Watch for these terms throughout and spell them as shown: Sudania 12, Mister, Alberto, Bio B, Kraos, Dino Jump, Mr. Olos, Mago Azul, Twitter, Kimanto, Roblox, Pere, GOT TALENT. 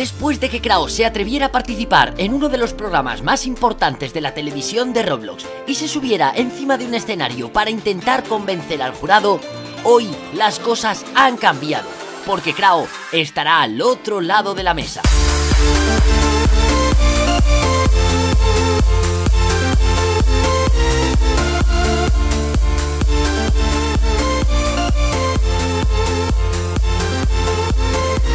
después de que Kraos se atreviera a participar en uno de los programas más importantes de la televisión de Roblox y se subiera encima de un escenario para intentar convencer al jurado, hoy las cosas han cambiado, porque Kraos estará al otro lado de la mesa.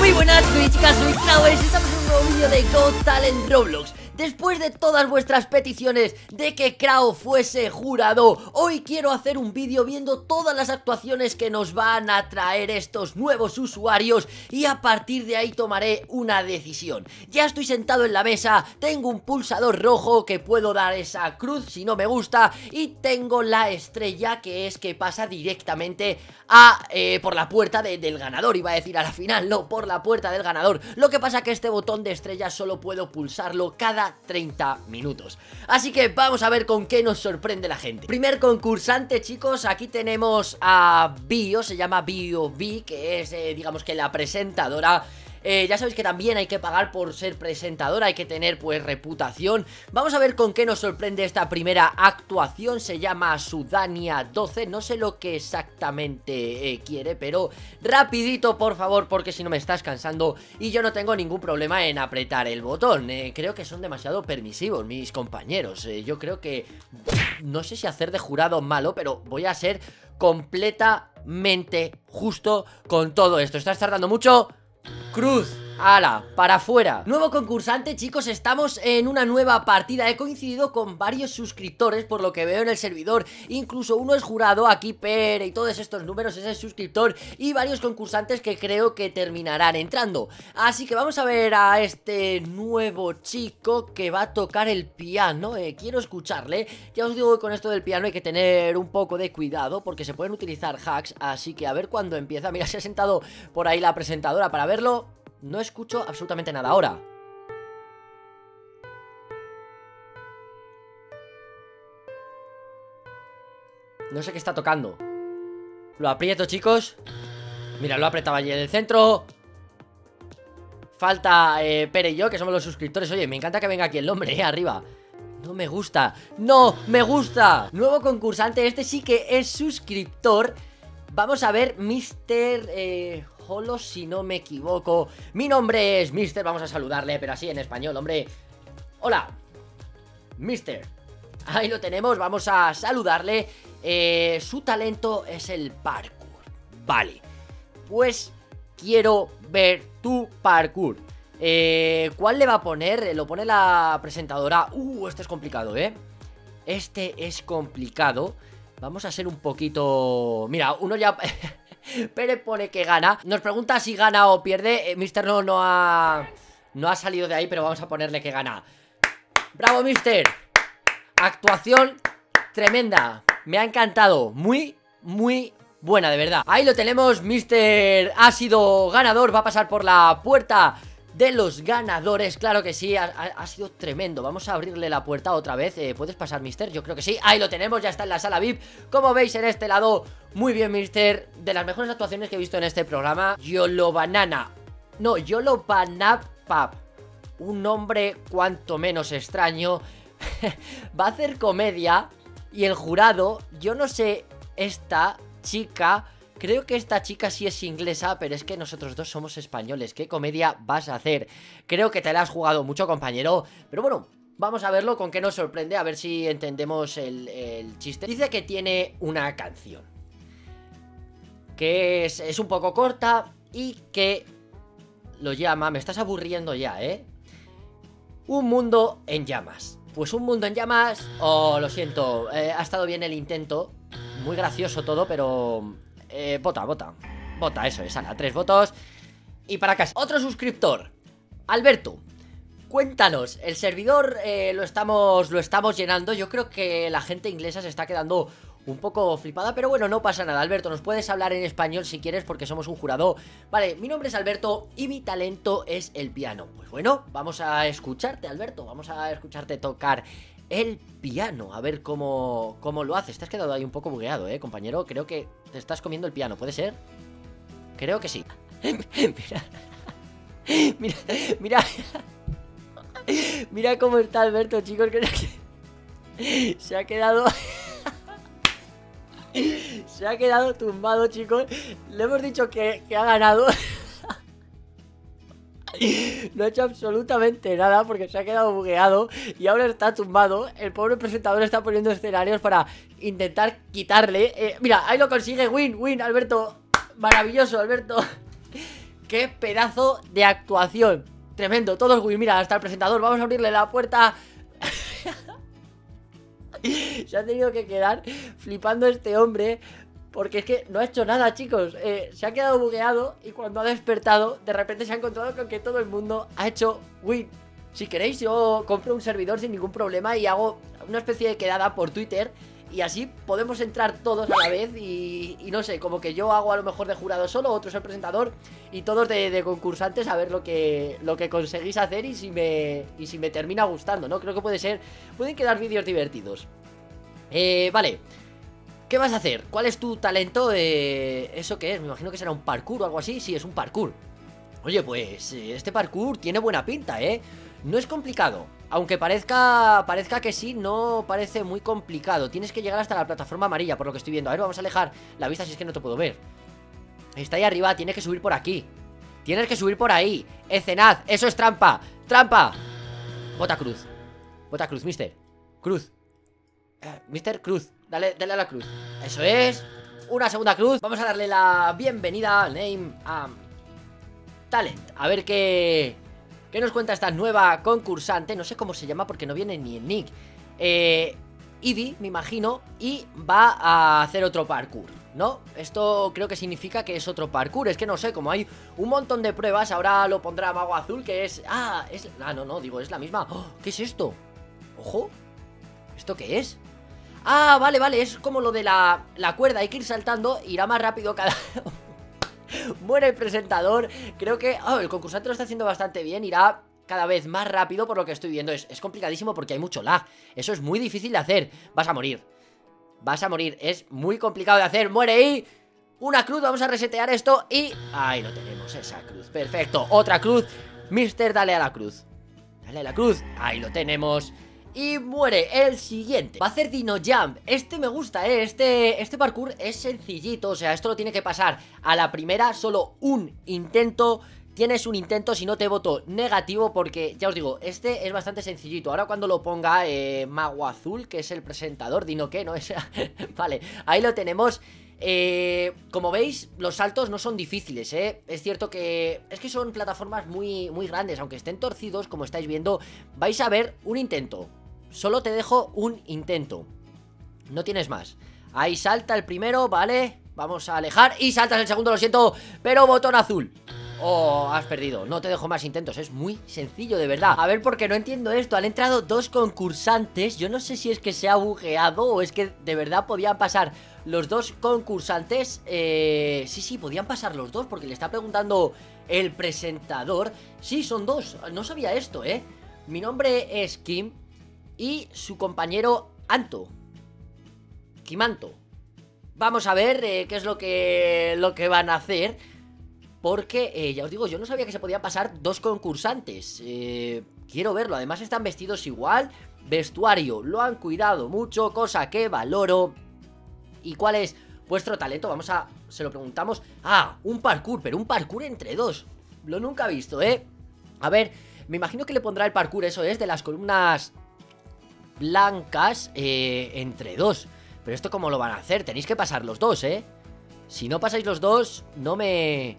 Muy buenas, chicas, soy Kraos. Estamos en un nuevo vídeo de Got Talent Roblox. Después de todas vuestras peticiones de que Kraos fuese jurado, hoy quiero hacer un vídeo viendo todas las actuaciones que nos van a traer estos nuevos usuarios y a partir de ahí tomaré una decisión. Ya estoy sentado en la mesa, tengo un pulsador rojo que puedo dar esa cruz si no me gusta y tengo la estrella que es que pasa directamente a por la puerta del ganador, iba a decir a la final, no, por la puerta del ganador. Lo que pasa que este botón de estrella solo puedo pulsarlo cada 30 minutos. Así que vamos a ver con qué nos sorprende la gente. Primer concursante, chicos, aquí tenemos a Bio, se llama Bio B, que es digamos que la presentadora. Ya sabéis que también hay que pagar por ser presentadora, hay que tener pues reputación. Vamos a ver con qué nos sorprende esta primera actuación. Se llama Sudania 12, no sé lo que exactamente quiere, pero rapidito por favor, porque si no me estás cansando y yo no tengo ningún problema en apretar el botón. Creo que son demasiado permisivos mis compañeros, yo creo que, no sé si hacer de jurado malo, pero voy a ser completamente justo con todo esto. ¿Estás tardando mucho? Cruz, ala, para afuera. Nuevo concursante, chicos, estamos en una nueva partida. He coincidido con varios suscriptores, por lo que veo en el servidor. Incluso uno es jurado, aquí Pere y todos estos números, ese es suscriptor. Y varios concursantes que creo que terminarán entrando. Así que vamos a ver a este nuevo chico que va a tocar el piano. Quiero escucharle. Ya os digo que con esto del piano hay que tener un poco de cuidado, porque se pueden utilizar hacks. Así que a ver cuando empieza. Mira, se ha sentado por ahí la presentadora para verlo. No escucho absolutamente nada ahora. No sé qué está tocando. Lo aprieto, chicos. Mira, lo apretaba allí en el centro. Falta Pere y yo, que somos los suscriptores. Oye, me encanta que venga aquí el hombre, arriba. No me gusta. ¡No me gusta! Nuevo concursante, este sí que es suscriptor. Vamos a ver, Mr. Olos, si no me equivoco. Mi nombre es Mister, vamos a saludarle, pero así en español, hombre. Hola, Mister. Ahí lo tenemos, vamos a saludarle. Su talento es el parkour. Vale, pues quiero ver tu parkour. ¿Cuál le va a poner? Lo pone la presentadora. Este es complicado, Este es complicado. Vamos a ser un poquito... Mira, uno ya... Pere pone que gana. Nos pregunta si gana o pierde. Mister no ha salido de ahí, pero vamos a ponerle que gana. ¡Bravo, Mister! Actuación tremenda. Me ha encantado. Muy, muy buena, de verdad. Ahí lo tenemos. Mister ha sido ganador. Va a pasar por la puerta de los ganadores. Claro que sí. Ha sido tremendo. Vamos a abrirle la puerta otra vez. ¿Puedes pasar, Mister? Yo creo que sí. Ahí lo tenemos. Ya está en la sala VIP. Como veis, en este lado... Muy bien, Mister. De las mejores actuaciones que he visto en este programa. Yolobanana. No, Yolopanapap. Un nombre cuanto menos extraño. Va a hacer comedia. Y el jurado, yo no sé, esta chica... Creo que esta chica sí es inglesa, pero es que nosotros dos somos españoles. ¿Qué comedia vas a hacer? Creo que te la has jugado mucho, compañero. Pero bueno... Vamos a verlo con qué nos sorprende, a ver si entendemos el chiste. Dice que tiene una canción que es un poco corta y que lo llama, me estás aburriendo ya, Un mundo en llamas. Pues un mundo en llamas, oh, lo siento, ha estado bien el intento. Muy gracioso todo, pero... Bota, eso es, ala, 3 votos. Y para casa, otro suscriptor, Alberto. Cuéntanos, el servidor lo estamos llenando. Yo creo que la gente inglesa se está quedando un poco flipada, pero bueno, no pasa nada. Alberto, nos puedes hablar en español si quieres, porque somos un jurado. Vale, mi nombre es Alberto y mi talento es el piano. Pues bueno, vamos a escucharte, Alberto. Vamos a escucharte tocar el piano, a ver cómo lo haces. Te has quedado ahí un poco bugueado, compañero. Creo que te estás comiendo el piano, ¿puede ser? Creo que sí. Mira... Mira, mira. Mira cómo está Alberto, chicos, que se ha quedado. Se ha quedado tumbado, chicos. Le hemos dicho que ha ganado. No ha hecho absolutamente nada porque se ha quedado bugueado y ahora está tumbado. El pobre presentador está poniendo escenarios para intentar quitarle. Mira, ahí lo consigue. Win, win, Alberto. Maravilloso, Alberto. Qué pedazo de actuación. Tremendo, todos win. Mira, hasta el presentador. Vamos a abrirle la puerta. Se ha tenido que quedar flipando este hombre, porque es que no ha hecho nada, chicos. Se ha quedado bugueado y cuando ha despertado, de repente se ha encontrado con que todo el mundo ha hecho win. Si queréis, yo compro un servidor sin ningún problema y hago una especie de quedada por Twitter y así podemos entrar todos a la vez y no sé, como que yo hago a lo mejor de jurado solo, otro es el presentador y todos de concursantes a ver lo que conseguís hacer y si me termina gustando, ¿no? Creo que puede ser, pueden quedar vídeos divertidos. Vale, ¿qué vas a hacer? ¿Cuál es tu talento? ¿Eso qué es? Me imagino que será un parkour o algo así. Sí, es un parkour. Oye, pues este parkour tiene buena pinta, ¿eh? No es complicado. Aunque parezca que sí, no parece muy complicado. Tienes que llegar hasta la plataforma amarilla, por lo que estoy viendo. A ver, vamos a alejar la vista si es que no te puedo ver. Está ahí arriba, tienes que subir por aquí. Tienes que subir por ahí. Escenad, eso es trampa. ¡Trampa! Bota cruz. Bota cruz, mister. Cruz. Mister, cruz. Dale a la cruz. Eso es. Una segunda cruz. Vamos a darle la bienvenida, name, a talent. A ver qué nos cuenta esta nueva concursante. No sé cómo se llama porque no viene ni en nick. Ivy, me imagino. Y va a hacer otro parkour, ¿no? Esto creo que significa que es otro parkour. Es que no sé, como hay un montón de pruebas. Ahora lo pondrá Mago Azul, que es... es la misma. ¡Oh! ¿Qué es esto? Ojo. ¿Esto qué es? Ah, vale, vale, es como lo de la cuerda. Hay que ir saltando, irá más rápido cada... Muere el presentador. Creo que... Oh, el concursante lo está haciendo bastante bien. Irá cada vez más rápido por lo que estoy viendo. Es complicadísimo porque hay mucho lag. Eso es muy difícil de hacer. Vas a morir. Vas a morir. Es muy complicado de hacer. Muere y... Una cruz, vamos a resetear esto y... Ahí lo tenemos, esa cruz. Perfecto, otra cruz. Mister, dale a la cruz. Dale a la cruz. Ahí lo tenemos. Y muere el siguiente. Va a hacer Dino Jump. Este me gusta, ¿eh? Este parkour es sencillito. O sea, esto lo tiene que pasar a la primera. Solo un intento. Tienes un intento, si no te voto negativo. Porque, ya os digo, este es bastante sencillito. Ahora cuando lo ponga Mago Azul, que es el presentador. Dino qué, ¿no? Vale, ahí lo tenemos. Como veis, los saltos no son difíciles, ¿eh? Es cierto que... Es que son plataformas muy, muy grandes. Aunque estén torcidos, como estáis viendo, vais a ver un intento. Solo te dejo un intento. No tienes más. Ahí salta el primero, vale. Vamos a alejar y saltas el segundo, lo siento. Pero botón azul. Oh, has perdido, no te dejo más intentos. Es muy sencillo, de verdad. A ver, porque no entiendo esto, han entrado dos concursantes. Yo no sé si es que se ha bugueado o es que de verdad podían pasar los dos concursantes. Sí, podían pasar los dos porque le está preguntando el presentador. Sí, son dos, no sabía esto, ¿eh? Mi nombre es Kim y su compañero Anto, Kimanto. Vamos a ver qué es lo que van a hacer. Porque, ya os digo, yo no sabía que se podía pasar dos concursantes. Quiero verlo, además están vestidos igual. Vestuario, lo han cuidado mucho, cosa que valoro. ¿Y cuál es vuestro talento? Vamos a... se lo preguntamos. Ah, un parkour, pero un parkour entre dos. Lo nunca he visto, ¿eh? A ver, me imagino que le pondrá el parkour, eso es, de las columnas blancas entre dos. Pero esto ¿cómo lo van a hacer? Tenéis que pasar los dos, ¿eh? Si no pasáis los dos, no me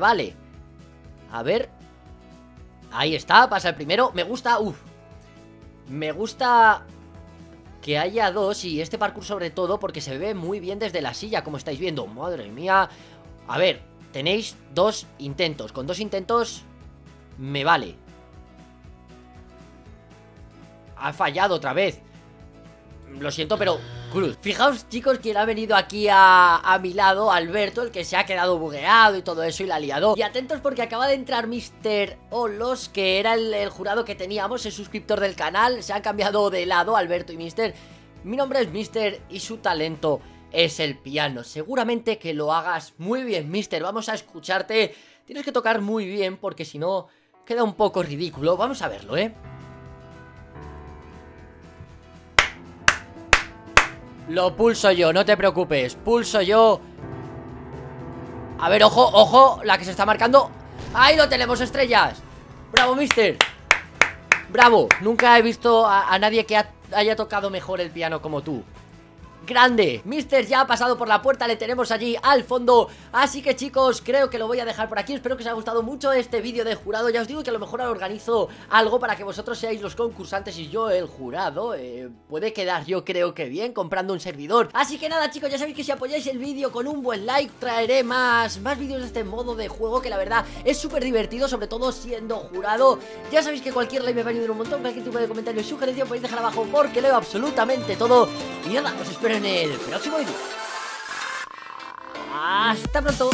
vale. A ver. Ahí está, pasa el primero. Me gusta, me gusta que haya dos. Y este parkour sobre todo porque se ve muy bien desde la silla, como estáis viendo. Madre mía. A ver, tenéis dos intentos. Con dos intentos me vale. Ha fallado otra vez. Lo siento, pero... Cruz. Fijaos, chicos, quien ha venido aquí a mi lado, Alberto, el que se ha quedado bugueado y todo eso y la ha liado. Y atentos porque acaba de entrar Mr. Olos, que era el jurado que teníamos, el suscriptor del canal. Se han cambiado de lado Alberto y Mister. Mi nombre es Mister y su talento es el piano. Seguramente que lo hagas muy bien, Mister. Vamos a escucharte Tienes que tocar muy bien porque si no queda un poco ridículo. Vamos a verlo, ¿eh? Lo pulso yo, no te preocupes. Pulso yo. A ver, ojo, ojo. La que se está marcando. ¡Ahí lo tenemos, estrellas! ¡Bravo, Mister! ¡Bravo! Nunca he visto a nadie que haya tocado mejor el piano como tú. ¡Grande! Mister ya ha pasado por la puerta, le tenemos allí al fondo. Así que chicos, creo que lo voy a dejar por aquí. Espero que os haya gustado mucho este vídeo de jurado. Ya os digo que a lo mejor organizo algo para que vosotros seáis los concursantes y yo el jurado. Puede quedar yo creo que bien comprando un servidor. Así que nada chicos, ya sabéis que si apoyáis el vídeo con un buen like traeré más vídeos de este modo de juego, que la verdad es súper divertido, sobre todo siendo jurado. Ya sabéis que cualquier like me va a ayudar un montón. Cualquier tipo de comentario y sugerencia podéis dejar abajo porque leo absolutamente todo. Y nada, os espero en el próximo vídeo. ¡Hasta pronto!